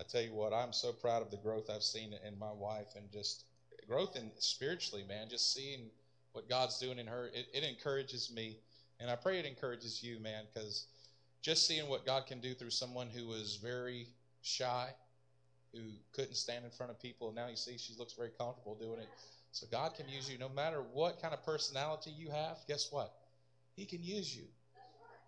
I tell you what, I'm so proud of the growth I've seen in my wife, and just growth in spiritually, man, just seeing what God's doing in her. It encourages me, and I pray it encourages you, man, because just seeing what God can do through someone who was very shy, who couldn't stand in front of people, and now you see she looks very comfortable doing it. So God can use you no matter what kind of personality you have. Guess what? He can use you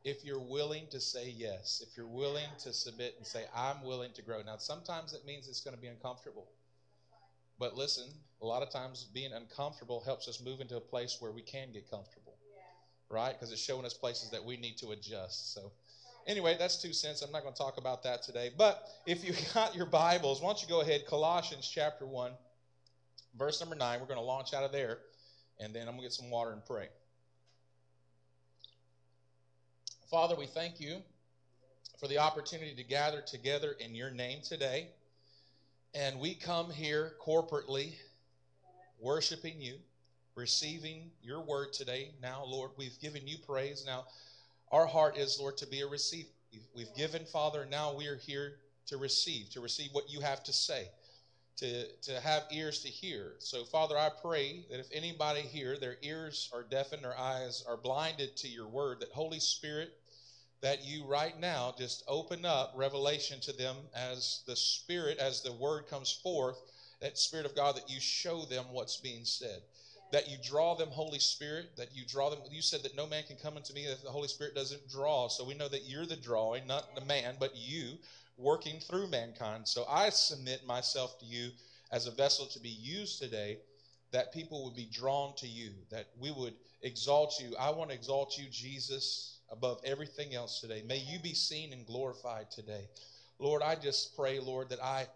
if you're willing to say yes, if you're willing to submit and say, I'm willing to grow. Now, sometimes it means it's going to be uncomfortable. But listen, a lot of times being uncomfortable helps us move into a place where we can get comfortable, right? Because it's showing us places that we need to adjust. So anyway, that's 2 cents. I'm not going to talk about that today. But if you got your Bibles, why don't you go ahead, Colossians chapter 1, verse number 9. We're going to launch out of there, and then I'm going to get some water and pray. Father, we thank you for the opportunity to gather together in your name today. And we come here corporately, worshiping you, receiving your word today. Now, Lord, we've given you praise. Now, our heart is, Lord, to be a receiver. We've given, Father, now we are here to receive what you have to say, to have ears to hear. So, Father, I pray that if anybody here, their ears are deafened, their eyes are blinded to your word, that Holy Spirit, that you right now just open up revelation to them as the Spirit, as the Word comes forth, that Spirit of God, that you show them what's being said, that you draw them, Holy Spirit, that you draw them. You said that no man can come unto me if the Holy Spirit doesn't draw. So we know that you're the drawing, not the man, but you working through mankind. So I submit myself to you as a vessel to be used today, that people would be drawn to you, that we would exalt you. I want to exalt you, Jesus, above everything else today. May you be seen and glorified today. Lord, I just pray, Lord, that I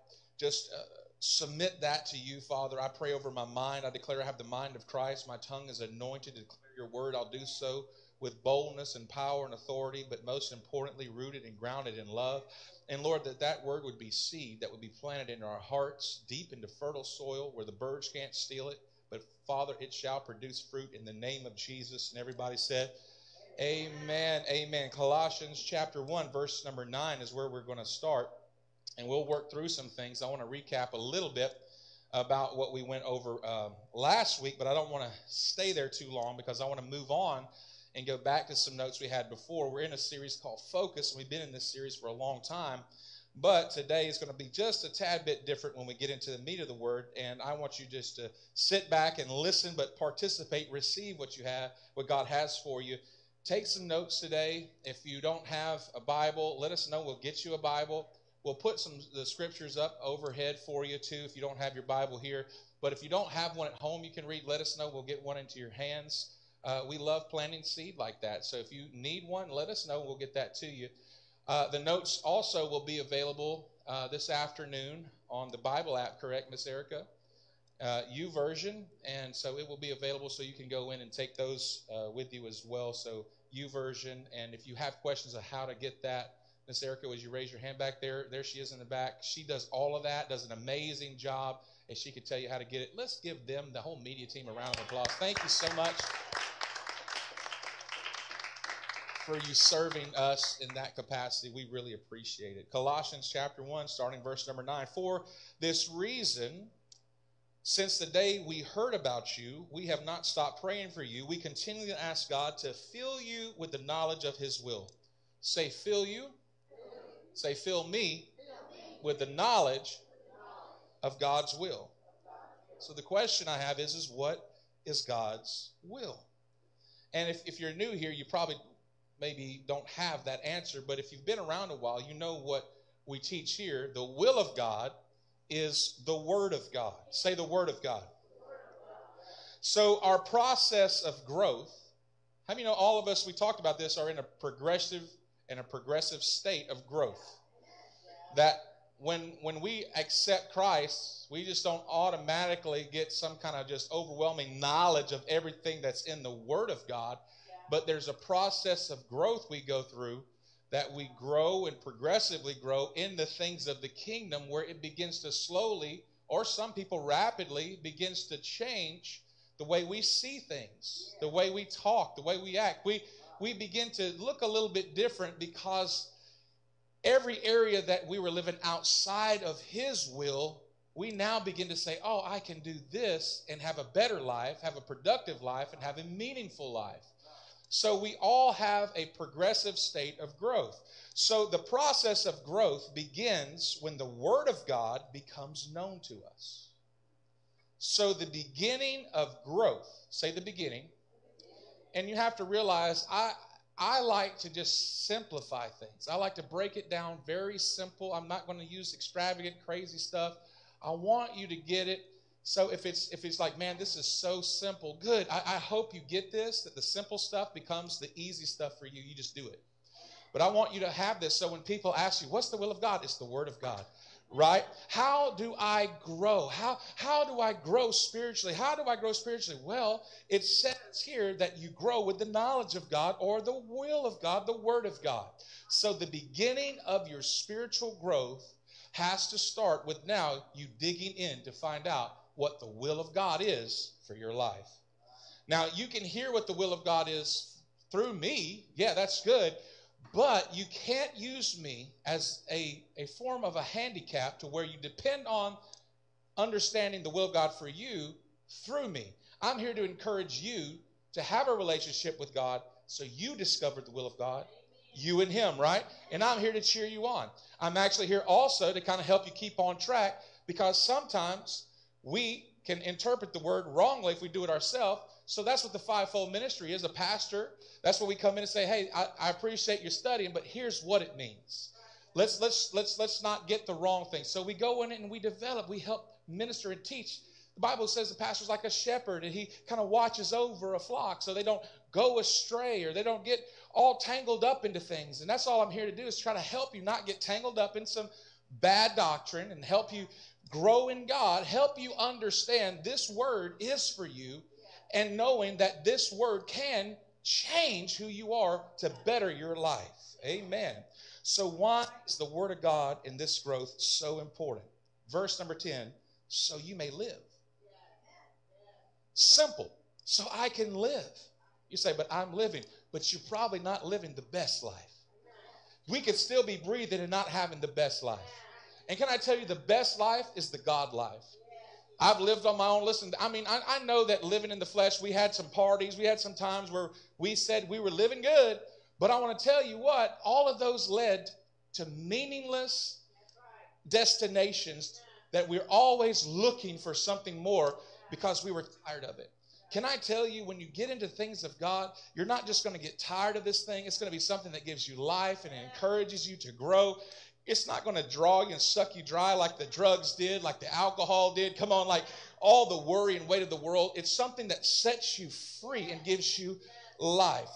just submit that to you, Father. I pray over my mind. I declare I have the mind of Christ. My tongue is anointed to declare your word. I'll do so with boldness and power and authority, but most importantly, rooted and grounded in love. And Lord, that word would be seed that would be planted into our hearts, deep into fertile soil where the birds can't steal it. But Father, it shall produce fruit in the name of Jesus. And everybody said, amen, amen. Colossians chapter 1, verse number 9 is where we're going to start, and we'll work through some things. I want to recap a little bit about what we went over last week, but I don't want to stay there too long because I want to move on and go back to some notes we had before. We're in a series called Focus, and we've been in this series for a long time, but today is going to be just a tad bit different when we get into the meat of the word, and I want you just to sit back and listen, but participate, receive what you have, what God has for you. Take some notes today. If you don't have a Bible, let us know. We'll get you a Bible. We'll put the scriptures up overhead for you, too, if you don't have your Bible here. But if you don't have one at home you can read, let us know. We'll get one into your hands. We love planting seed like that. So if you need one, let us know. We'll get that to you. The notes also will be available this afternoon on the Bible app, correct, Miss Erica? U version, and so it will be available so you can go in and take those with you as well. So U version, and if you have questions of how to get that, Miss Erica, would you raise your hand back there? There she is in the back. She does all of that, does an amazing job, and she could tell you how to get it. Let's give them, the whole media team, a round of applause. Thank you so much for you serving us in that capacity. We really appreciate it. Colossians chapter 1, starting verse number 9. For this reason, since the day we heard about you, we have not stopped praying for you. We continue to ask God to fill you with the knowledge of his will. Say, fill you. Say, fill me with the knowledge of God's will. So the question I have is what is God's will? And if you're new here, you probably maybe don't have that answer. But if you've been around a while, you know what we teach here. The will of God is the Word of God. Say the Word of God. So our process of growth, how many know all of us, we talked about this, are in a progressive state of growth? That when we accept Christ, we just don't automatically get some kind of just overwhelming knowledge of everything that's in the Word of God, but there's a process of growth we go through, that we grow and progressively grow in the things of the kingdom, where it begins to slowly, or some people rapidly, begins to change the way we see things, the way we talk, the way we act. We begin to look a little bit different because every area that we were living outside of His will, we now begin to say, oh, I can do this and have a better life, have a productive life, and have a meaningful life. So we all have a progressive state of growth. So the process of growth begins when the Word of God becomes known to us. So the beginning of growth, say the beginning, and you have to realize I like to just simplify things. I like to break it down very simple. I'm not going to use extravagant, crazy stuff. I want you to get it. So if it's like, man, this is so simple, good. I hope you get this, that the simple stuff becomes the easy stuff for you. You just do it. But I want you to have this so when people ask you, what's the will of God? It's the Word of God, right? How do I grow? How do I grow spiritually? How do I grow spiritually? Well, it says here that you grow with the knowledge of God or the will of God, the Word of God. So the beginning of your spiritual growth has to start with now you digging in to find out what the will of God is for your life. Now, you can hear what the will of God is through me. Yeah, that's good. But you can't use me as a form of a handicap to where you depend on understanding the will of God for you through me. I'm here to encourage you to have a relationship with God so you discover the will of God, you and Him, right? And I'm here to cheer you on. I'm actually here also to kind of help you keep on track, because sometimes we can interpret the word wrongly if we do it ourselves. So that's what the fivefold ministry is. A pastor, that's where we come in and say, hey, I appreciate your studying, but here's what it means. Let's not get the wrong thing. So we go in it and we develop, we help minister and teach. The Bible says the pastor's like a shepherd and he kind of watches over a flock so they don't go astray or they don't get all tangled up into things. And that's all I'm here to do, is try to help you not get tangled up in some bad doctrine and help you grow in God, help you understand this word is for you, and knowing that this word can change who you are to better your life. Amen. So why is the Word of God in this growth so important? Verse number 10, so you may live. Simple. So I can live. You say, but I'm living. But you're probably not living the best life. We could still be breathing and not having the best life. And can I tell you, the best life is the God life. I've lived on my own. Listen, I mean, I know that living in the flesh, we had some parties. We had some times where we said we were living good. But I want to tell you what, all of those led to meaningless destinations that we're always looking for something more because we were tired of it. Can I tell you, when you get into things of God, you're not just going to get tired of this thing. It's going to be something that gives you life and encourages you to grow. It's not going to draw you and suck you dry like the drugs did, like the alcohol did. Come on, like all the worry and weight of the world. It's something that sets you free and gives you life.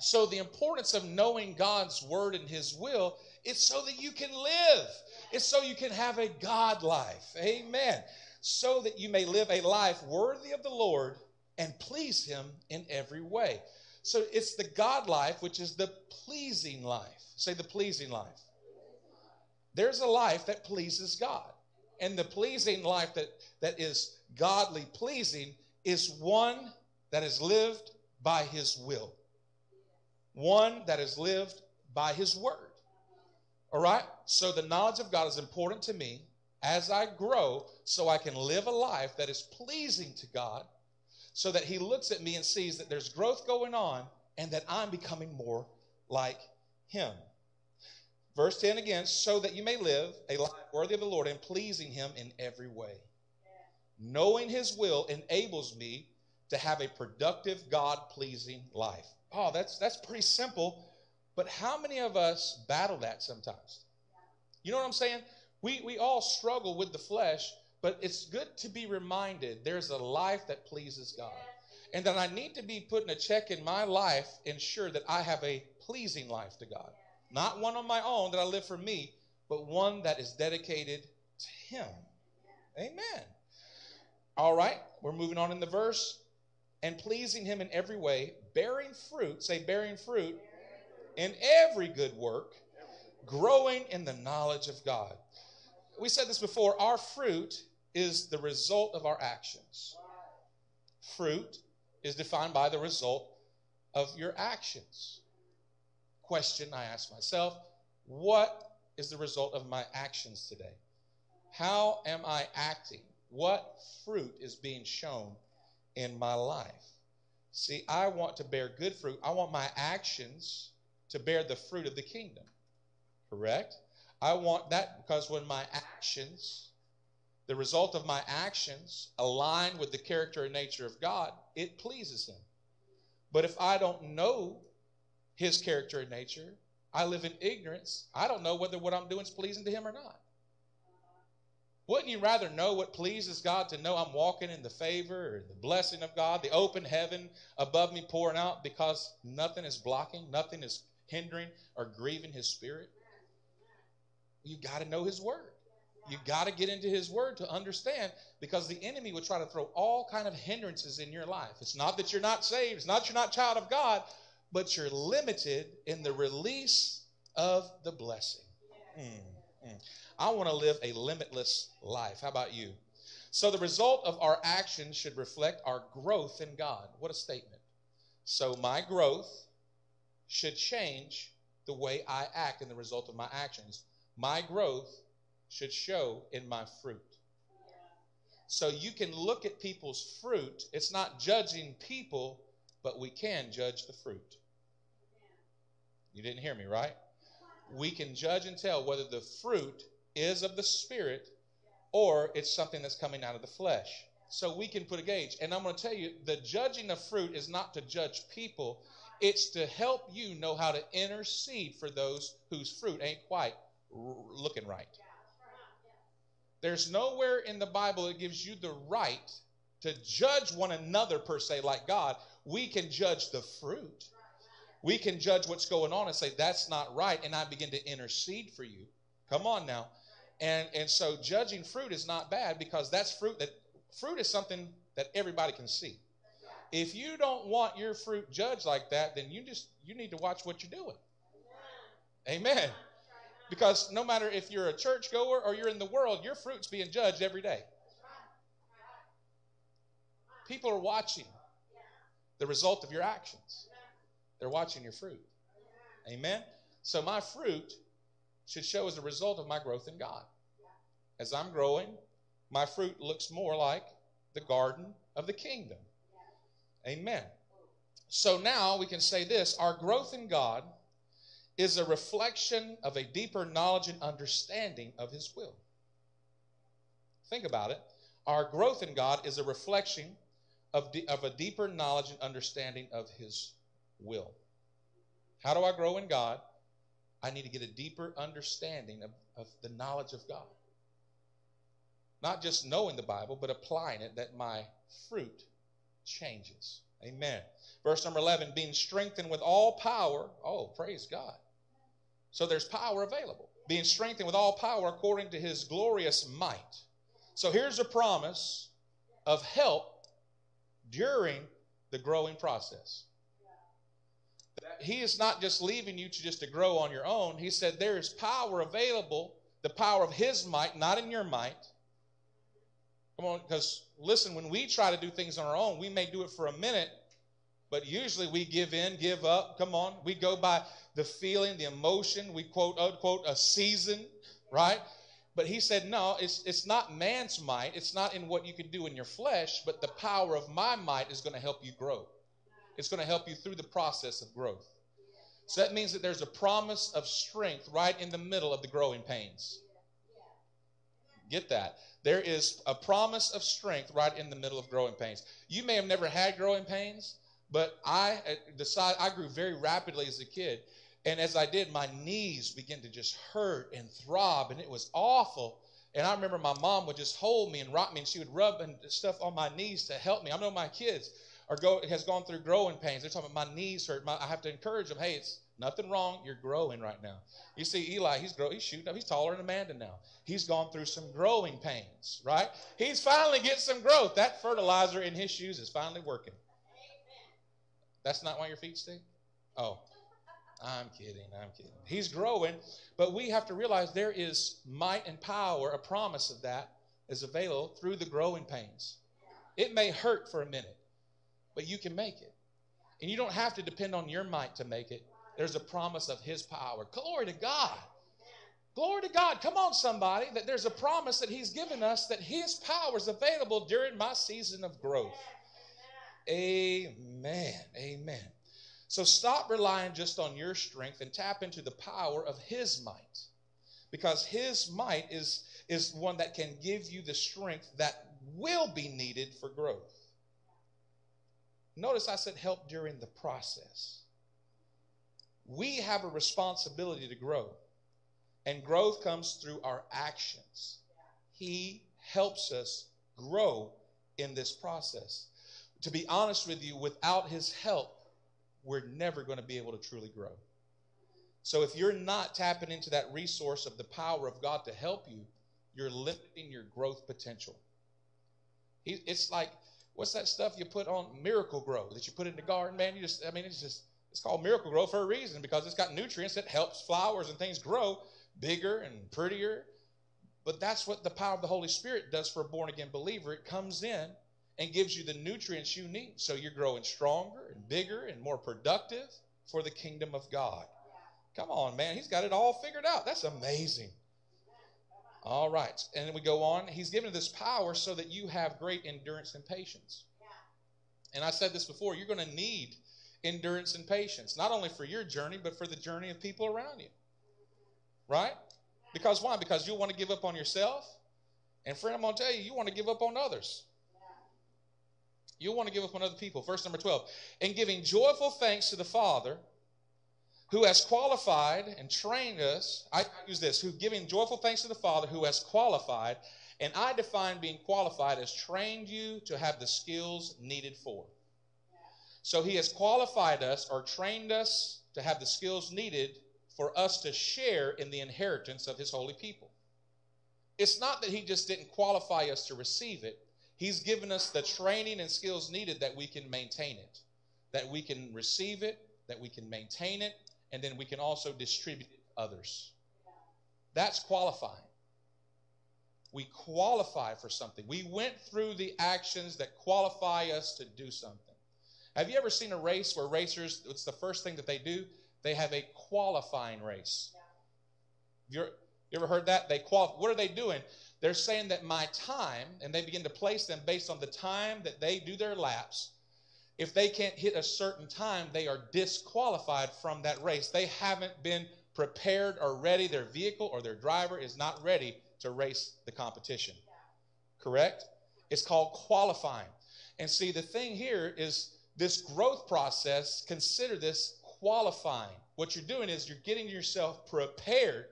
So the importance of knowing God's word and His will is so that you can live. It's so you can have a God life. Amen. So that you may live a life worthy of the Lord and please Him in every way. So it's the God life, which is the pleasing life. Say the pleasing life. There's a life that pleases God. And the pleasing life that is godly pleasing is one that is lived by His will. One that is lived by His word. All right? So the knowledge of God is important to me as I grow, so I can live a life that is pleasing to God, so that He looks at me and sees that there's growth going on and that I'm becoming more like Him. Verse 10 again, so that you may live a life worthy of the Lord and pleasing Him in every way. Yeah. Knowing His will enables me to have a productive, God-pleasing life. Oh, that's pretty simple, but how many of us battle that sometimes? Yeah. You know what I'm saying? We all struggle with the flesh, but it's good to be reminded there's a life that pleases God. Yeah. And that I need to be putting a check in my life, ensure that I have a pleasing life to God. Yeah. Not one on my own that I live for me, but one that is dedicated to Him. Amen. All right, we're moving on in the verse. And pleasing Him in every way, bearing fruit, say bearing fruit, in every good work, growing in the knowledge of God. We said this before, our fruit is the result of our actions. Fruit is defined by the result of your actions. Question I ask myself, what is the result of my actions today. How am I acting? What fruit is being shown in my life? See, I want to bear good fruit. I want my actions to bear the fruit of the kingdom. Correct? I want that because when my actions, the result of my actions align with the character and nature of God, it pleases Him. But if I don't know His character and nature, I live in ignorance. I don't know whether what I'm doing is pleasing to Him or not. Wouldn't you rather know what pleases God to know I'm walking in the favor or the blessing of God, the open heaven above me pouring out because nothing is blocking, nothing is hindering or grieving His Spirit? You got to know His Word. You got to get into His Word to understand, because the enemy will try to throw all kind of hindrances in your life. It's not that you're not saved. It's not that you're not a child of God, but you're limited in the release of the blessing. I want to live a limitless life. How about you? So the result of our actions should reflect our growth in God. What a statement. So my growth should change the way I act and the result of my actions. My growth should show in my fruit. So you can look at people's fruit. It's not judging people, but we can judge the fruit. You didn't hear me, right? We can judge and tell whether the fruit is of the Spirit or it's something that's coming out of the flesh. So we can put a gauge. And I'm going to tell you, the judging of fruit is not to judge people. It's to help you know how to intercede for those whose fruit ain't quite looking right. There's nowhere in the Bible that gives you the right to judge one another per se like God. We can judge the fruit. We can judge what's going on and say, that's not right, and I begin to intercede for you. Come on now. And so judging fruit is not bad, because that's fruit. That fruit is something that everybody can see. If you don't want your fruit judged like that, then you need to watch what you're doing. Amen. Because no matter if you're a churchgoer or you're in the world, your fruit's being judged every day. People are watching the result of your actions. They're watching your fruit. Amen? So my fruit should show as a result of my growth in God. As I'm growing, my fruit looks more like the garden of the kingdom. Amen. So now we can say this: our growth in God is a reflection of a deeper knowledge and understanding of His will. Think about it. Our growth in God is a reflection of a deeper knowledge and understanding of His will. How do I grow in God? I need to get a deeper understanding of the knowledge of God. Not just knowing the Bible, but applying it, that my fruit changes. Amen. Verse number 11, being strengthened with all power. Oh, praise God. So there's power available. Being strengthened with all power according to His glorious might. So here's a promise of help during the growing process. He is not just leaving you to just to grow on your own. He said there is power available, the power of His might, not in your might. Come on, because listen, when we try to do things on our own, we may do it for a minute, but usually we give in, give up. Come on, we go by the feeling, the emotion. We quote unquote a season, right? But He said, no, it's not man's might. It's not in what you can do in your flesh, but the power of my might is going to help you grow. It's going to help you through the process of growth. So that means that there's a promise of strength right in the middle of the growing pains. Get that. There is a promise of strength right in the middle of growing pains. You may have never had growing pains, but I grew very rapidly as a kid. And as I did, my knees began to just hurt and throb, and it was awful. And I remember my mom would just hold me and rock me, and she would rub and stuff on my knees to help me. I know my kids has gone through growing pains. They're talking about my knees hurt. I have to encourage them. Hey, it's nothing wrong. You're growing right now. You see, Eli, he's shooting up. He's taller than Amanda now. He's gone through some growing pains, right? He's finally getting some growth. That fertilizer in his shoes is finally working. That's not why your feet stink? Oh, I'm kidding. He's growing, but we have to realize there is might and power. A promise of that is available through the growing pains. It may hurt for a minute, but you can make it. And you don't have to depend on your might to make it. There's a promise of His power. Glory to God. Glory to God. Come on, somebody, that there's a promise that he's given us that his power is available during my season of growth. Amen. Amen. So stop relying just on your strength and tap into the power of his might, because his might is one that can give you the strength that will be needed for growth. Notice I said help during the process. We have a responsibility to grow, and growth comes through our actions. He helps us grow in this process. To be honest with you, without his help, we're never going to be able to truly grow. So if you're not tapping into that resource of the power of God to help you, you're limiting your growth potential. It's like, what's that stuff you put on Miracle Grow that you put in the garden, man? It's called Miracle Grow for a reason, because it's got nutrients that helps flowers and things grow bigger and prettier. But that's what the power of the Holy Spirit does for a born-again believer. It comes in and gives you the nutrients you need, so you're growing stronger and bigger and more productive for the kingdom of God. Come on, man. He's got it all figured out. That's amazing. All right. And then we go on. He's given this power so that you have great endurance and patience. And I said this before, you're going to need endurance and patience, not only for your journey, but for the journey of people around you. Right? Because why? Because you want to give up on yourself. And friend, I'm going to tell you, you want to give up on others. You want to give up on other people. Verse number 12. And giving joyful thanks to the Father who has qualified and trained us. I use this. Who giving joyful thanks to the Father who has qualified. And I define being qualified as trained you to have the skills needed for. So he has qualified us or trained us to have the skills needed for us to share in the inheritance of his holy people. It's not that he just didn't qualify us to receive it. He's given us the training and skills needed that we can maintain it, that we can receive it, that we can maintain it, and then we can also distribute it to others. That's qualifying. We qualify for something. We went through the actions that qualify us to do something. Have you ever seen a race where racers, it's the first thing that they do? They have a qualifying race. You ever heard that? What are they doing? They're saying that my time, and they begin to place them based on the time that they do their laps. If they can't hit a certain time, they are disqualified from that race. They haven't been prepared or ready. Their vehicle or their driver is not ready to race the competition. Correct? It's called qualifying. And see, the thing here is this growth process, consider this qualifying. What you're doing is you're getting yourself prepared,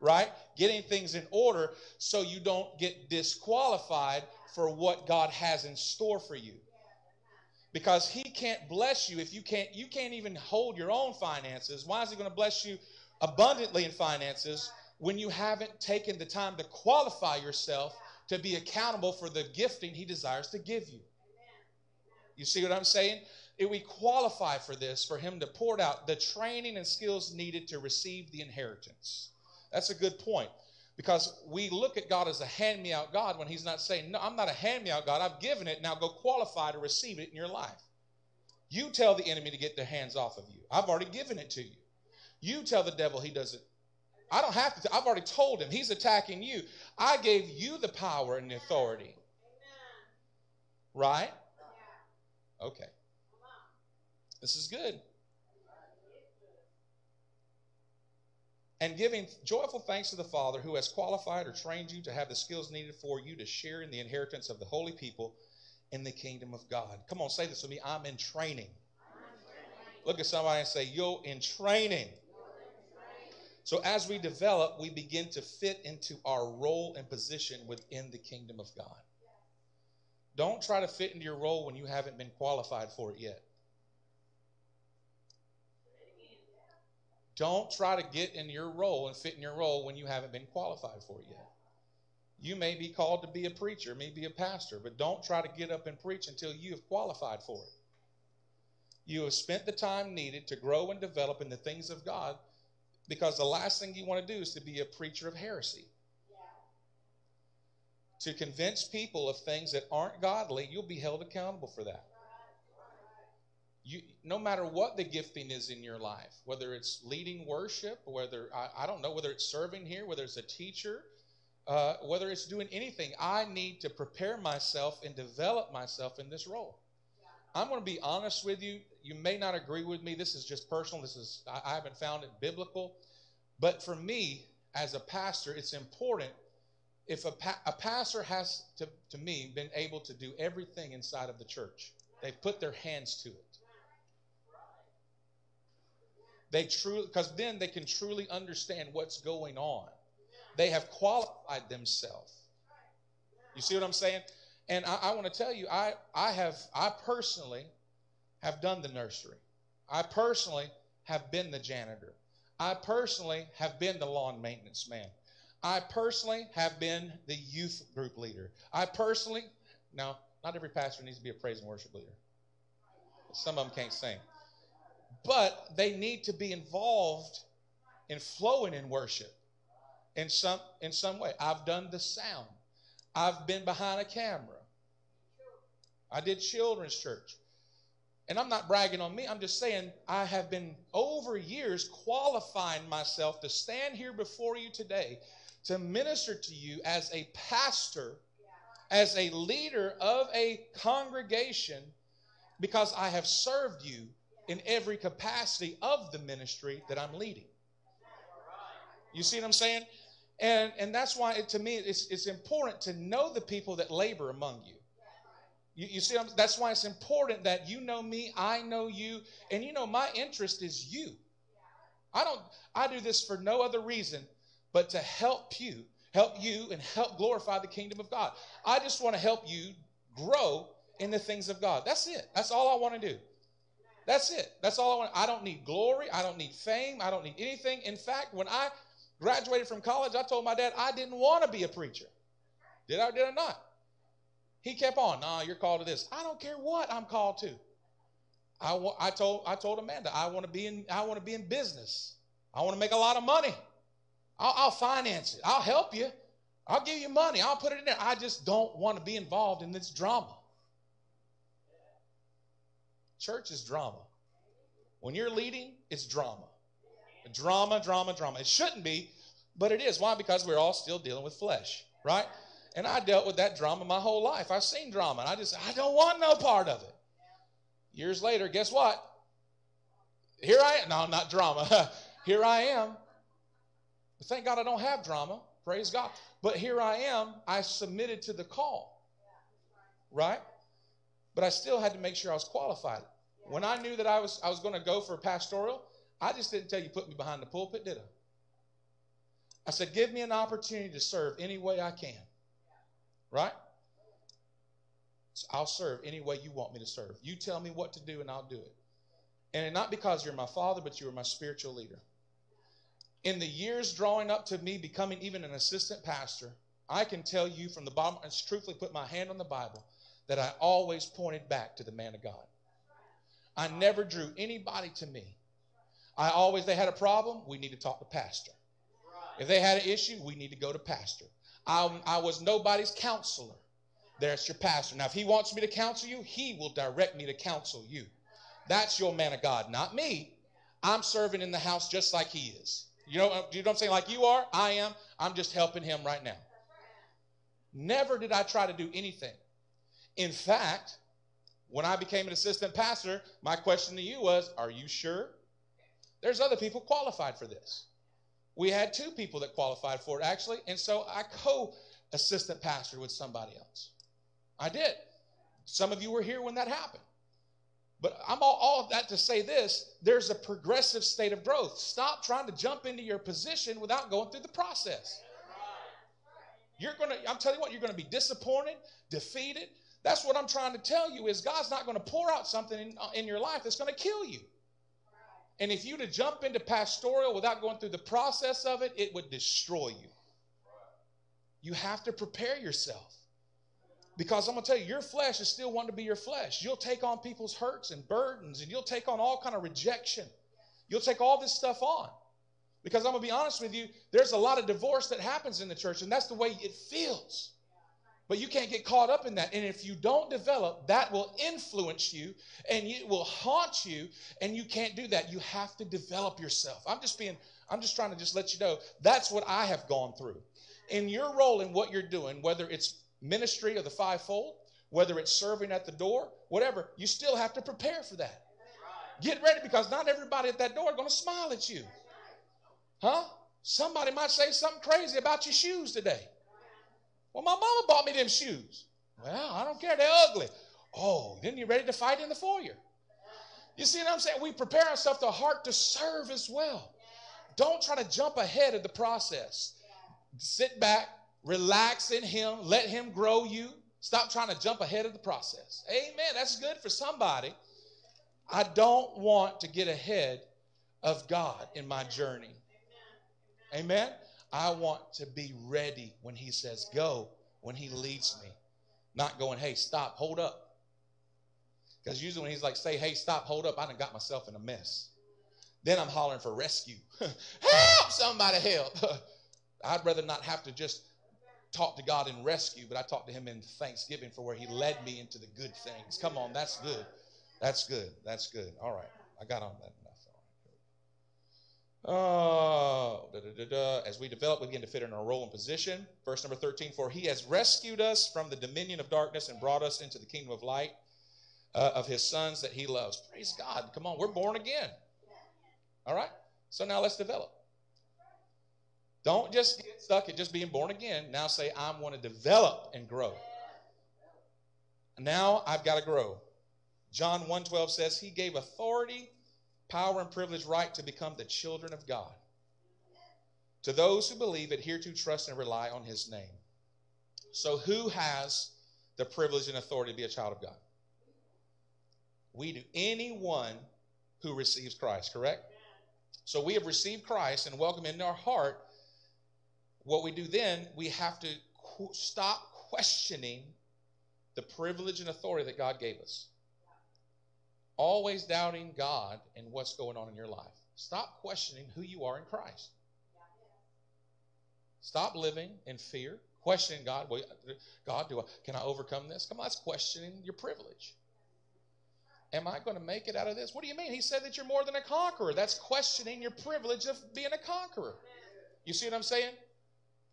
right? Getting things in order so you don't get disqualified for what God has in store for you. Because he can't bless you if you can't even hold your own finances. Why is he going to bless you abundantly in finances when you haven't taken the time to qualify yourself to be accountable for the gifting he desires to give you? You see what I'm saying? If we qualify for this, for him to pour out the training and skills needed to receive the inheritance. That's a good point, because we look at God as a hand-me-out God when he's not saying, no, I'm not a hand-me-out God. I've given it. Now go qualify to receive it in your life. You tell the enemy to get their hands off of you. I've already given it to you. You tell the devil he doesn't. I don't have to. I've already told him. He's attacking you. I gave you the power and the authority. Right? Okay. This is good. And giving joyful thanks to the Father who has qualified or trained you to have the skills needed for you to share in the inheritance of the holy people in the kingdom of God. Come on, say this with me. I'm in training. Look at somebody and say, you're in training. So as we develop, we begin to fit into our role and position within the kingdom of God. Don't try to fit into your role when you haven't been qualified for it yet. Don't try to get in your role and fit in your role when you haven't been qualified for it yet. You may be called to be a preacher, maybe a pastor, but don't try to get up and preach until you have qualified for it. You have spent the time needed to grow and develop in the things of God, because the last thing you want to do is to be a preacher of heresy. To convince people of things that aren't godly, you'll be held accountable for that. No matter what the gifting is in your life, whether it's leading worship, whether, I don't know, whether it's serving here, whether it's a teacher, whether it's doing anything, I need to prepare myself and develop myself in this role. Yeah. I'm going to be honest with you. You may not agree with me. This is just personal. This is, I haven't found it biblical. But for me, as a pastor, it's important. If a pastor has, to me, been able to do everything inside of the church, they've put their hands to it. Because then they can truly understand what's going on. They have qualified themselves. You see what I'm saying? And I want to tell you, I personally have done the nursery. I personally have been the janitor. I personally have been the lawn maintenance man. I personally have been the youth group leader. I personally, now, not every pastor needs to be a praise and worship leader. Some of them can't sing. But they need to be involved in flowing in worship in some way. I've done the sound. I've been behind a camera. I did children's church. And I'm not bragging on me. I'm just saying I have been, over years, qualifying myself to stand here before you today to minister to you as a pastor, as a leader of a congregation, because I have served you in every capacity of the ministry that I'm leading. You see what I'm saying? And that's why, to me, it's important to know the people that labor among you. You see, that's why it's important that you know me, I know you, and you know my interest is you. I do this for no other reason but to help you and help glorify the kingdom of God. I just want to help you grow in the things of God. That's it. That's all I want to do. That's it. That's all I want. I don't need glory. I don't need fame. I don't need anything. In fact, when I graduated from college, I told my dad I didn't want to be a preacher. Did I or did I not? He kept on, nah, you're called to this. I don't care what I'm called to. I told Amanda, I want to be in business. I want to make a lot of money. I'll finance it. I'll help you. I'll give you money. I'll put it in there. I just don't want to be involved in this drama. Church is drama. When you're leading, it's drama. Drama, drama, drama. It shouldn't be, but it is. Why? Because we're all still dealing with flesh, right? And I dealt with that drama my whole life. I've seen drama. And I don't want no part of it. Years later, guess what? Here I am. No, not drama. Here I am. But thank God I don't have drama. Praise God. But here I am. I submitted to the call. Right? But I still had to make sure I was qualified. When I knew that I was going to go for pastoral, I just didn't tell you put me behind the pulpit, did I? I said, give me an opportunity to serve any way I can. Right? So I'll serve any way you want me to serve. You tell me what to do and I'll do it. And not because you're my father, but you are my spiritual leader. In the years drawing up to me becoming even an assistant pastor, I can tell you from the bottom, and truthfully put my hand on the Bible, that I always pointed back to the man of God. I never drew anybody to me. They had a problem, we need to talk to pastor. If they had an issue, we need to go to pastor. I was nobody's counselor. There's your pastor. Now, if he wants me to counsel you, he will direct me to counsel you. That's your man of God, not me. I'm serving in the house just like he is. You know what I'm saying? Like you are, I am. I'm just helping him right now. Never did I try to do anything. In fact, when I became an assistant pastor, my question to you was, are you sure? There's other people qualified for this. We had two people that qualified for it, actually. And so I co-assistant pastored with somebody else. I did. Some of you were here when that happened. But I'm all of that to say this. There's a progressive state of growth. Stop trying to jump into your position without going through the process. I'm telling you what, you're going to be disappointed, defeated. That's what I'm trying to tell you is God's not going to pour out something in your life that's going to kill you. And if you to jump into pastoral without going through the process of it, it would destroy you. You have to prepare yourself. Because I'm going to tell you, your flesh is still wanting to be your flesh. You'll take on people's hurts and burdens, and you'll take on all kind of rejection. You'll take all this stuff on. Because I'm going to be honest with you, there's a lot of divorce that happens in the church, and that's the way it feels. But you can't get caught up in that. And if you don't develop, that will influence you and it will haunt you, and you can't do that. You have to develop yourself. I'm just trying to let you know that's what I have gone through. In your role in what you're doing, whether it's ministry or the fivefold, whether it's serving at the door, whatever, you still have to prepare for that. Get ready, because not everybody at that door is going to smile at you. Huh? Somebody might say something crazy about your shoes today. Well, my mama bought me them shoes. Well, I don't care. They're ugly. Oh, then you're ready to fight in the foyer. You see what I'm saying? We prepare ourselves to heart to serve as well. Don't try to jump ahead of the process. Sit back, relax in Him, let Him grow you. Stop trying to jump ahead of the process. Amen. That's good for somebody. I don't want to get ahead of God in my journey. Amen. I want to be ready when He says go, when He leads me. Not going, hey, stop, hold up. Because usually when He's like, say, hey, stop, hold up, I done got myself in a mess. Then I'm hollering for rescue. Help, somebody help. I'd rather not have to just talk to God in rescue, but I talk to Him in thanksgiving for where He led me into the good things. Come on, that's good. That's good. That's good. All right. I got on that. As we develop, we begin to fit in our role and position. Verse number 13, for He has rescued us from the dominion of darkness and brought us into the kingdom of light of His sons that He loves. Praise God. Come on, we're born again. All right? So now let's develop. Don't just get stuck at just being born again. Now say, I want to develop and grow. Now I've got to grow. John 1:12 says, He gave authority, power, and privilege, right to become the children of God to those who believe, adhere to, trust, and rely on His name. So who has the privilege and authority to be a child of God? We do. Anyone who receives Christ, correct? So we have received Christ and welcomed into our heart. What we do then, we have to stop questioning the privilege and authority that God gave us. Always doubting God and what's going on in your life. Stop questioning who you are in Christ. Stop living in fear, questioning God. Well, God, can I overcome this? Come on, that's questioning your privilege. Am I going to make it out of this? What do you mean? He said that you're more than a conqueror. That's questioning your privilege of being a conqueror. You see what I'm saying?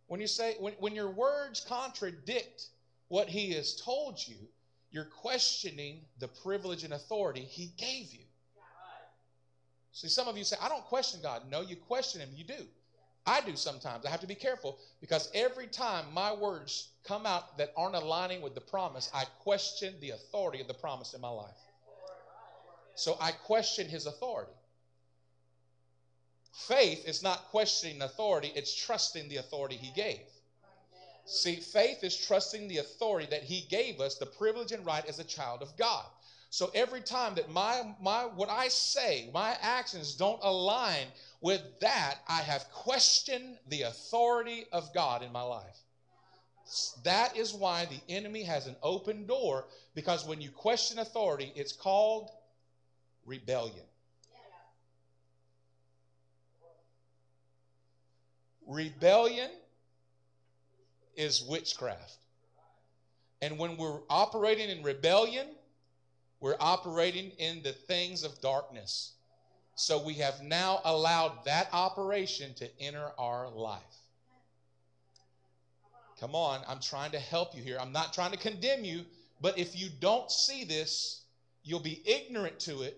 When you say when your words contradict what He has told you, you're questioning the privilege and authority He gave you. See, some of you say, I don't question God. No, you question Him. You do. I do sometimes. I have to be careful, because every time my words come out that aren't aligning with the promise, I question the authority of the promise in my life. So I question His authority. Faith is not questioning authority. It's trusting the authority He gave. See, faith is trusting the authority that He gave us, the privilege and right as a child of God. So every time that what I say, my actions don't align with that, I have questioned the authority of God in my life. That is why the enemy has an open door, because when you question authority, it's called rebellion. Rebellion is witchcraft. And when we're operating in rebellion, we're operating in the things of darkness. So we have now allowed that operation to enter our life. Come on, I'm trying to help you here. I'm not trying to condemn you, but if you don't see this, you'll be ignorant to it,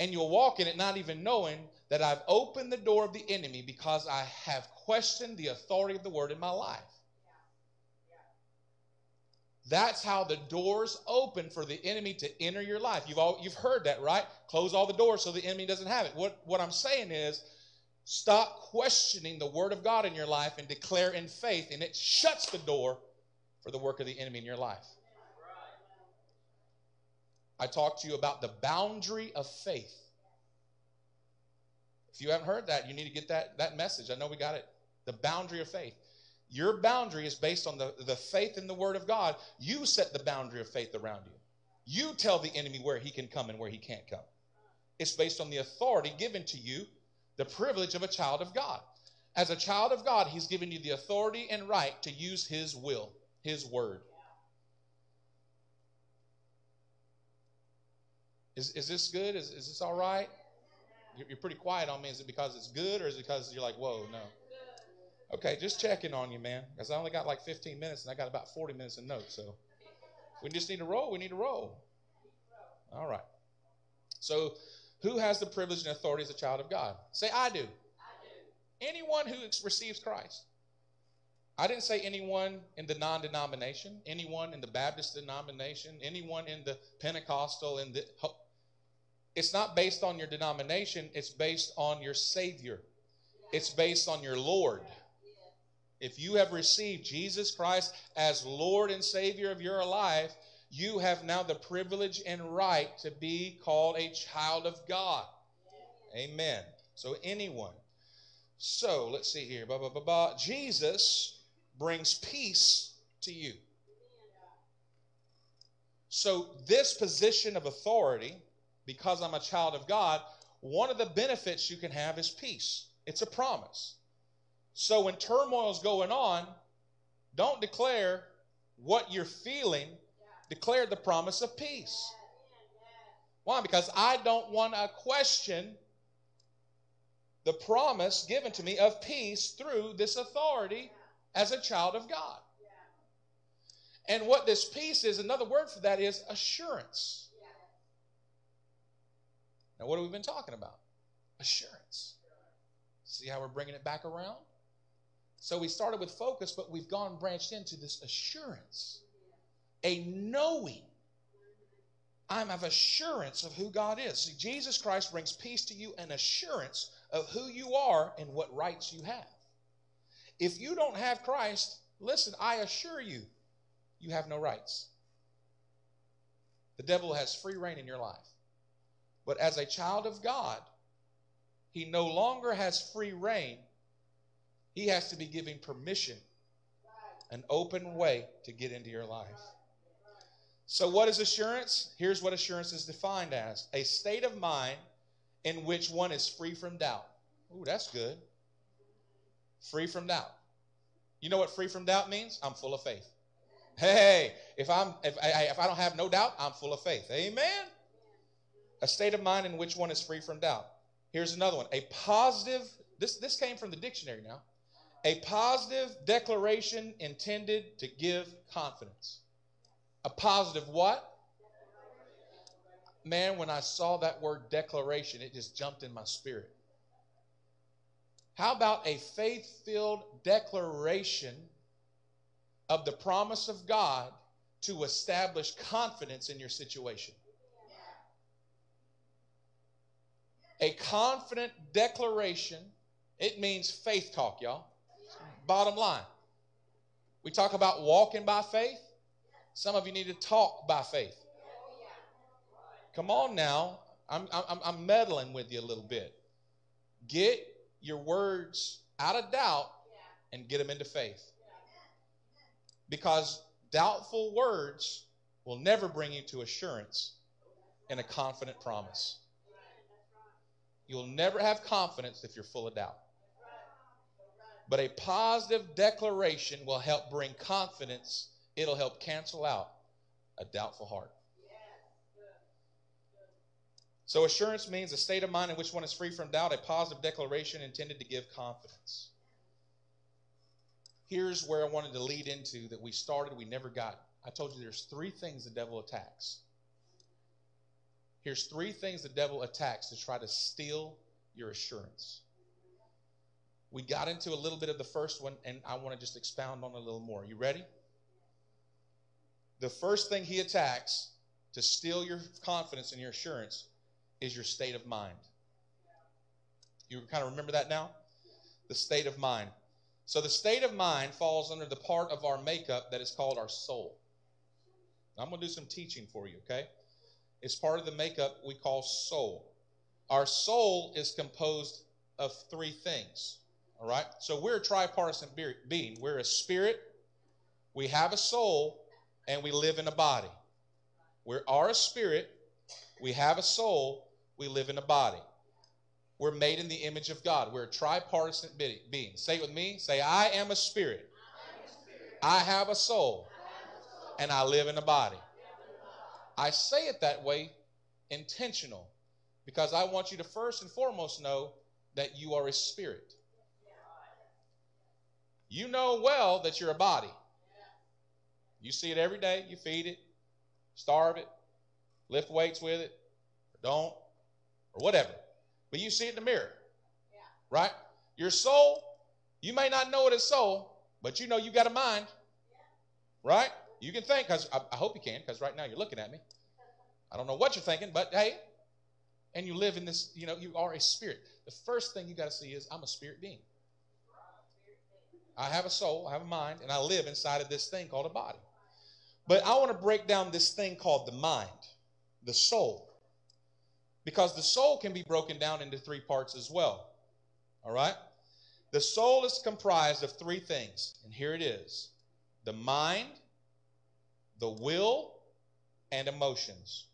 and you'll walk in it not even knowing that I've opened the door of the enemy because I have questioned the authority of the word in my life. That's how the doors open for the enemy to enter your life. You've heard that, right? Close all the doors so the enemy doesn't have it. What I'm saying is, stop questioning the word of God in your life and declare in faith, and it shuts the door for the work of the enemy in your life. I talked to you about the boundary of faith. If you haven't heard that, you need to get that message. I know we got it. The boundary of faith. Your boundary is based on the faith in the word of God. You set the boundary of faith around you. You tell the enemy where he can come and where he can't come. It's based on the authority given to you, the privilege of a child of God. As a child of God, He's given you the authority and right to use His will, His word. Is this good? Is this all right? You're pretty quiet on me. Is it because it's good, or is it because you're like, whoa, no? Okay, just checking on you, man, because I only got like 15 minutes, and I got about 40 minutes of notes, so we just need to roll. We need to roll. All right. So who has the privilege and authority as a child of God? Say, I do. I do. Anyone who receives Christ. I didn't say anyone in the non-denomination, anyone in the Baptist denomination, anyone in the Pentecostal. It's not based on your denomination. It's based on your Savior. It's based on your Lord. If you have received Jesus Christ as Lord and Savior of your life, you have now the privilege and right to be called a child of God. Amen. So anyone. So let's see here. Jesus brings peace to you. So this position of authority, because I'm a child of God, one of the benefits you can have is peace. It's a promise. So when turmoil is going on, don't declare what you're feeling. Declare the promise of peace. Why? Because I don't want to question the promise given to me of peace through this authority as a child of God. And what this peace is, another word for that is assurance. Now, what have we been talking about? Assurance. See how we're bringing it back around? So we started with focus, but we've gone branched into this assurance. A knowing. I'm of assurance of who God is. See, Jesus Christ brings peace to you and assurance of who you are and what rights you have. If you don't have Christ, listen, I assure you, you have no rights. The devil has free reign in your life. But as a child of God, he no longer has free reign. He has to be giving permission, an open way to get into your life. So what is assurance? Here's what assurance is defined as: a state of mind in which one is free from doubt. Ooh, that's good. Free from doubt. You know what free from doubt means? I'm full of faith. Hey, if I don't have no doubt, I'm full of faith. Amen? A state of mind in which one is free from doubt. Here's another one. A positive, this came from the dictionary now. A positive declaration intended to give confidence. A positive what? Man, when I saw that word declaration, it just jumped in my spirit. How about a faith-filled declaration of the promise of God to establish confidence in your situation? A confident declaration, it means faith talk, y'all. Bottom line. We talk about walking by faith. Some of you need to talk by faith. Come on now. I'm meddling with you a little bit. Get your words out of doubt and get them into faith. Because doubtful words will never bring you to assurance in a confident promise. You'll never have confidence if you're full of doubt. But a positive declaration will help bring confidence. It'll help cancel out a doubtful heart. So assurance means a state of mind in which one is free from doubt, a positive declaration intended to give confidence. Here's where I wanted to lead into that we started, we never got. I told you there's three things the devil attacks. Here's three things the devil attacks to try to steal your assurance. We got into a little bit of the first one, and I want to just expound on it a little more. You ready? The first thing he attacks to steal your confidence and your assurance is your state of mind. You kind of remember that now? The state of mind. So the state of mind falls under the part of our makeup that is called our soul. I'm going to do some teaching for you, okay? It's part of the makeup we call soul. Our soul is composed of three things, all right? So we're a tripartisan being. We're a spirit, we have a soul, and we live in a body. We are a spirit, we have a soul, we live in a body. We're made in the image of God. We're a tripartisan being. Say it with me. Say, I am a spirit. I have a soul. and I live in the body. I say it that way, intentional, because I want you to first and foremost know that you are a spirit. You know well that you're a body. You see it every day. You feed it, starve it, lift weights with it, or don't, or whatever. But you see it in the mirror, right? Your soul, you may not know it as soul, but you know you've got a mind, right? You can think, because I hope you can, because right now you're looking at me. I don't know what you're thinking, but hey, and you live in this, you know, you are a spirit. The first thing you got to see is I'm a spirit being. I have a soul, I have a mind, and I live inside of this thing called a body. But I want to break down this thing called the mind, the soul, because the soul can be broken down into three parts as well. All right? The soul is comprised of three things, and here it is: the mind, the will, and emotions.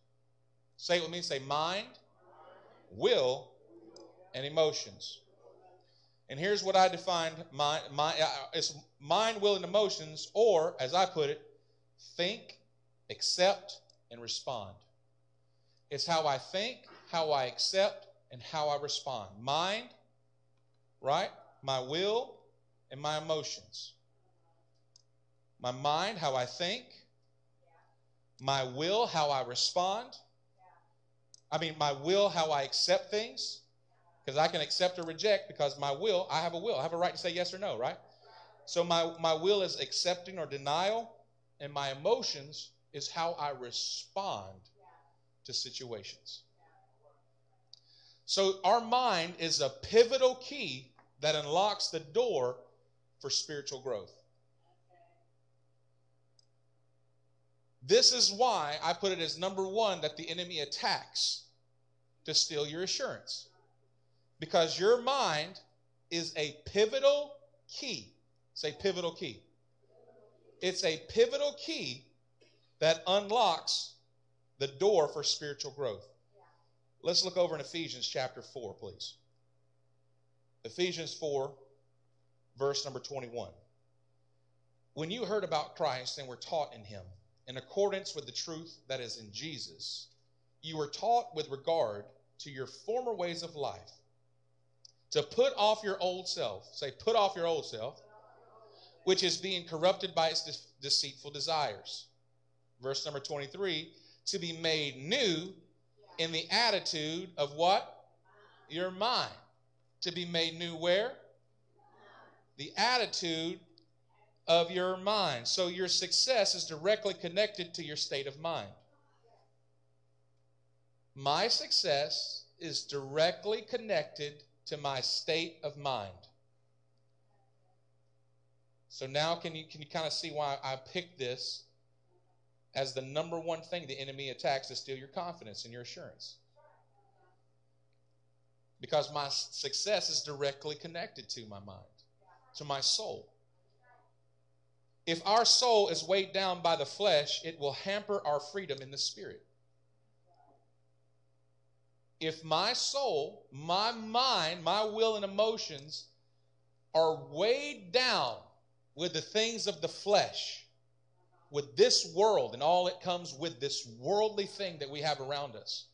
Say it with me. Say mind, will, and emotions. And here's what I defined it's mind, will, and emotions, or as I put it, think, accept, and respond. It's how I think, how I accept, and how I respond. Mind, right? My will, and my emotions. My mind, how I think. My will, how I respond. My will, how I accept things. Because I can accept or reject, because my will, I have a will. I have a right to say yes or no, right? So my will is accepting or denial, and my emotions is how I respond to situations. So our mind is a pivotal key that unlocks the door for spiritual growth. This is why I put it as number one that the enemy attacks to steal your assurance. Because your mind is a pivotal key. Say pivotal key. It's a pivotal key that unlocks the door for spiritual growth. Let's look over in Ephesians chapter 4, please. Ephesians 4, verse number 21. When you heard about Christ and were taught in him, in accordance with the truth that is in Jesus, you were taught with regard to your former ways of life, to put off your old self. Say, put off your old self, which is being corrupted by its deceitful desires. Verse number 23, to be made new in the attitude of what? Your mind. To be made new where? The attitude of your mind. So your success is directly connected to your state of mind. My success is directly connected to my state of mind. So now can you kind of see why I picked this as the number one thing the enemy attacks to steal your confidence and your assurance? Because my success is directly connected to my mind, to my soul. If our soul is weighed down by the flesh, it will hamper our freedom in the spirit. If my soul, my mind, my will, and emotions are weighed down with the things of the flesh, with this world and all it comes with, this worldly thing that we have around us,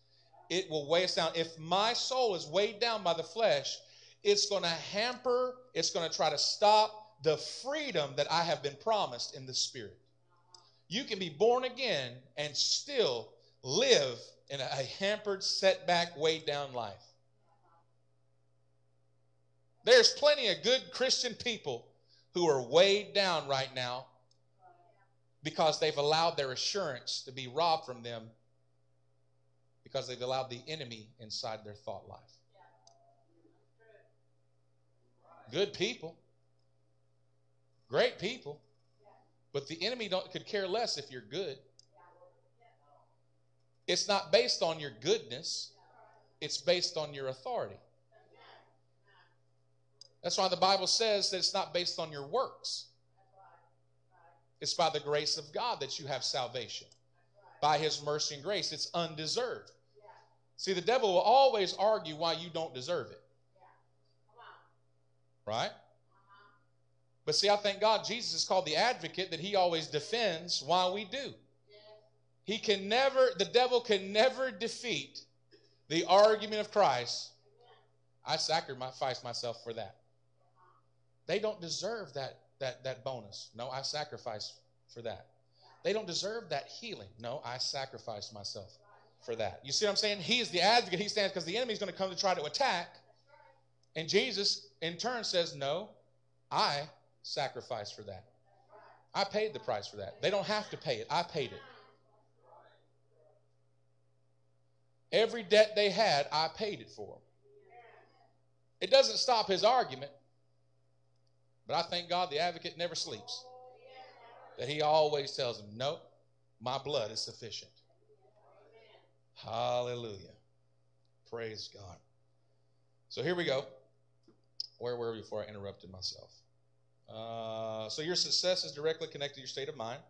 it will weigh us down. If my soul is weighed down by the flesh, it's going to hamper, it's going to try to stop the freedom that I have been promised in the spirit. You can be born again and still live in a hampered, setback, weighed down life. There's plenty of good Christian people who are weighed down right now because they've allowed their assurance to be robbed from them, because they've allowed the enemy inside their thought life. Good people, great people, but the enemy could care less if you're good. It's not based on your goodness. It's based on your authority. That's why the Bible says that it's not based on your works. It's by the grace of God that you have salvation. By his mercy and grace, it's undeserved. See, the devil will always argue why you don't deserve it. Right? But see, I thank God Jesus is called the advocate, that he always defends why we do. He can never, the devil can never defeat the argument of Christ. I sacrifice myself for that. They don't deserve that bonus. No, I sacrifice for that. They don't deserve that healing. No, I sacrifice myself for that. You see what I'm saying? He is the advocate. He stands because the enemy is going to come to try to attack. And Jesus, in turn, says, no, I sacrifice for that. I paid the price for that. They don't have to pay it. I paid it. Every debt they had, I paid it for them. It doesn't stop his argument. But I thank God the advocate never sleeps. That he always tells them, nope, my blood is sufficient. Hallelujah. Praise God. So here we go. Where were we before I interrupted myself? So your success is directly connected to your state of mind.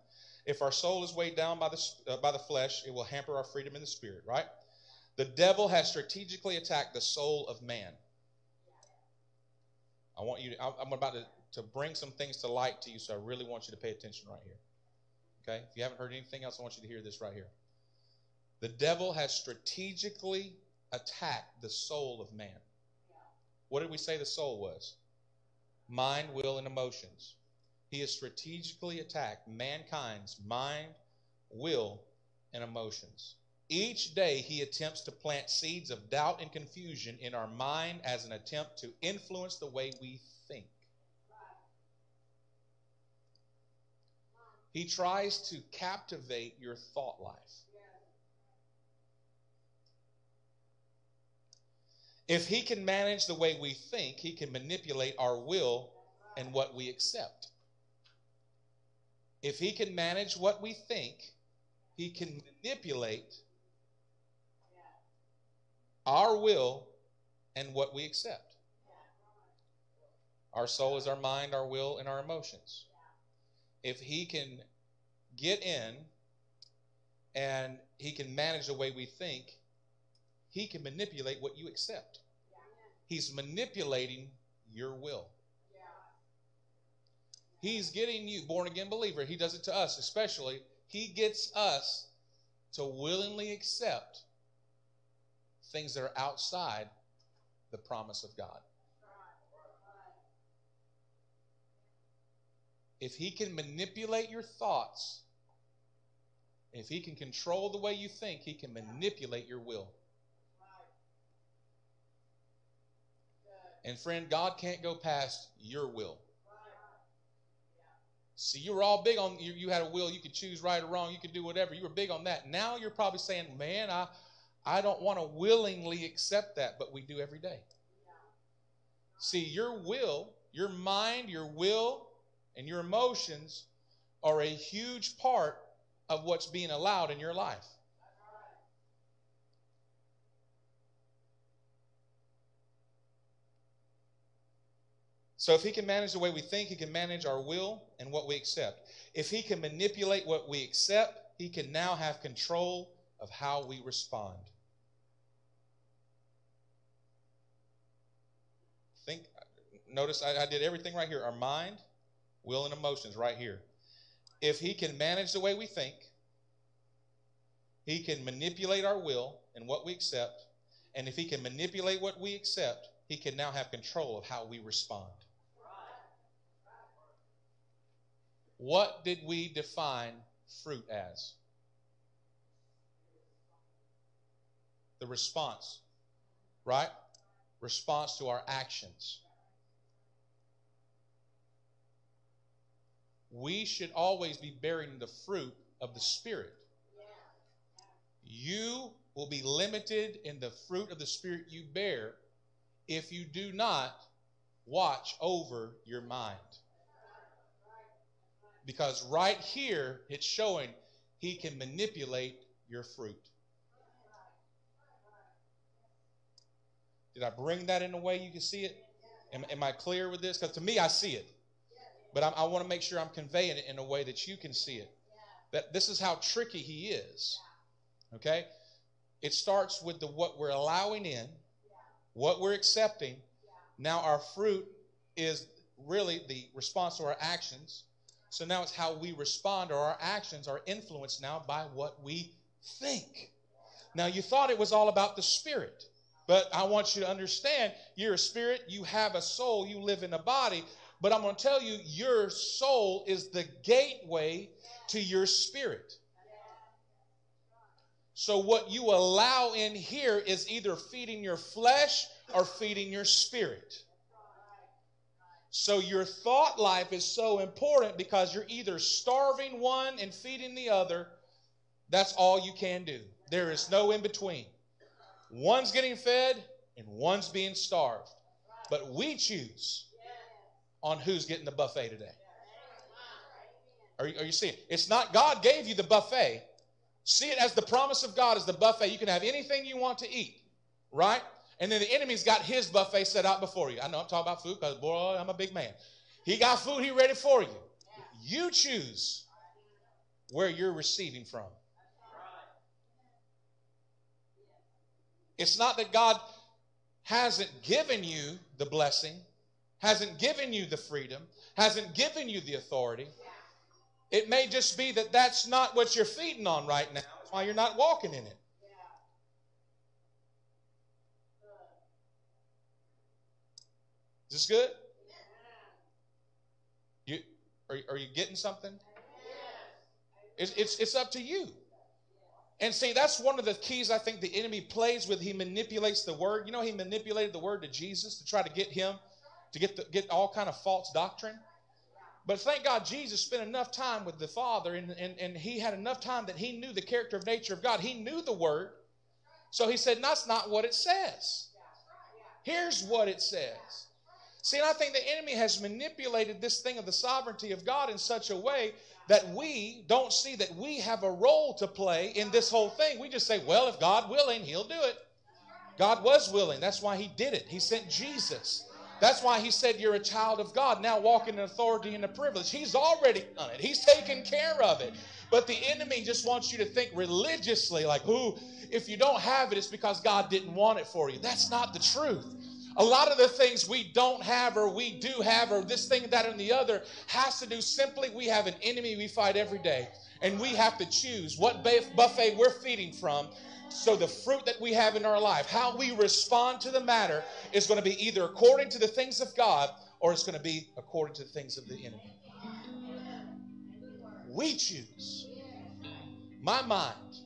If our soul is weighed down by the flesh, it will hamper our freedom in the spirit, right? The devil has strategically attacked the soul of man. I want you to, I'm about to bring some things to light to you, so I really want you to pay attention right here. Okay? If you haven't heard anything else, I want you to hear this right here. The devil has strategically attacked the soul of man. What did we say the soul was? Mind, will, and emotions. He has strategically attacked mankind's mind, will, and emotions. Each day he attempts to plant seeds of doubt and confusion in our mind as an attempt to influence the way we think. He tries to captivate your thought life. If he can manage the way we think, he can manipulate our will and what we accept. If he can manage what we think, he can manipulate our will and what we accept. Our soul is our mind, our will, and our emotions. If he can get in and he can manage the way we think, he can manipulate what you accept. He's manipulating your will. He's getting you, born-again believer, he does it to us especially. He gets us to willingly accept things that are outside the promise of God. If he can manipulate your thoughts, if he can control the way you think, he can manipulate your will. And friend, God can't go past your will. See, you were all big on, you had a will, you could choose right or wrong, you could do whatever. You were big on that. Now you're probably saying, man, I don't want to willingly accept that, but we do every day. See, your will, your mind, your will, and your emotions are a huge part of what's being allowed in your life. So if he can manage the way we think, he can manage our will and what we accept. If he can manipulate what we accept, he can now have control of how we respond. Think, notice I did everything right here. Our mind, will, and emotions right here. If he can manage the way we think, he can manipulate our will and what we accept. And if he can manipulate what we accept, he can now have control of how we respond. What did we define fruit as? The response, right? Response to our actions. We should always be bearing the fruit of the Spirit. You will be limited in the fruit of the Spirit you bear if you do not watch over your mind. Because right here, it's showing he can manipulate your fruit. Did I bring that in a way you can see it? Am I clear with this? Because to me, I see it. But I want to make sure I'm conveying it in a way that you can see it. That this is how tricky he is. Okay? It starts with what we're allowing in, what we're accepting. Now our fruit is really the response to our actions. So now it's how we respond, or our actions are influenced now by what we think. Now, you thought it was all about the spirit, but I want you to understand you're a spirit, you have a soul, you live in a body. But I'm going to tell you, your soul is the gateway to your spirit. So what you allow in here is either feeding your flesh or feeding your spirit. So your thought life is so important because you're either starving one and feeding the other. That's all you can do. There is no in between. One's getting fed and one's being starved. But we choose on who's getting the buffet today. Are you seeing it? It's not God gave you the buffet. See it as the promise of God, as the buffet. You can have anything you want to eat, right? And then the enemy's got his buffet set out before you. I know I'm talking about food because, boy, I'm a big man. He got food, he ready for you. You choose where you're receiving from. It's not that God hasn't given you the blessing, hasn't given you the freedom, hasn't given you the authority. It may just be that that's not what you're feeding on right now. That's why you're not walking in it. Is this good? Are you getting something? It's up to you. And see, that's one of the keys I think the enemy plays with. He manipulates the word. You know, he manipulated the word to Jesus to try to get him to get all kind of false doctrine. But thank God Jesus spent enough time with the Father, and he had enough time that he knew the character of nature of God. He knew the word. So he said, that's not what it says. Here's what it says. See, and I think the enemy has manipulated this thing of the sovereignty of God in such a way that we don't see that we have a role to play in this whole thing. We just say, well, if God willing, he'll do it. God was willing. That's why he did it. He sent Jesus. That's why he said, you're a child of God. Now walk in authority and the privilege. He's already done it. He's taken care of it. But the enemy just wants you to think religiously, like, ooh, if you don't have it, it's because God didn't want it for you. That's not the truth. A lot of the things we don't have or we do have or this thing, that, and the other has to do simply we have an enemy we fight every day. And we have to choose what buffet we're feeding from. So the fruit that we have in our life, how we respond to the matter is going to be either according to the things of God or it's going to be according to the things of the enemy. We choose. My mind,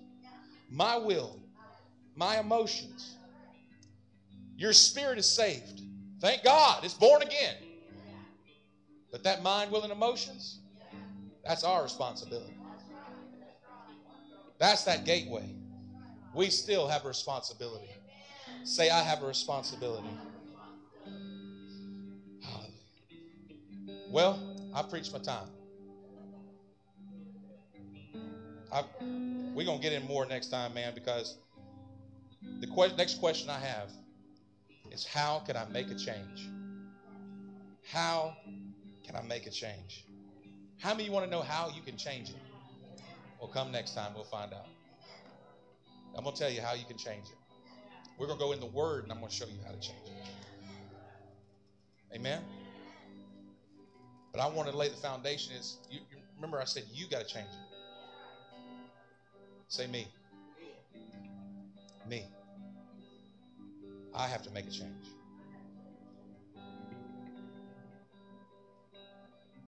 my will, my emotions. Your spirit is saved. Thank God, it's born again. But that mind, will, and emotions, that's our responsibility. That's that gateway. We still have a responsibility. Say, I have a responsibility. Hallelujah. Well, I preached my time. We're going to get in more next time, man, because the next question I have is how can I make a change? How can I make a change? How many of you want to know how you can change it? Well, come next time. We'll find out. I'm going to tell you how you can change it. We're going to go in the Word, and I'm going to show you how to change it. Amen? But I want to lay the foundation. Is you remember I said you got to change it. Say me. Me. I have to make a change.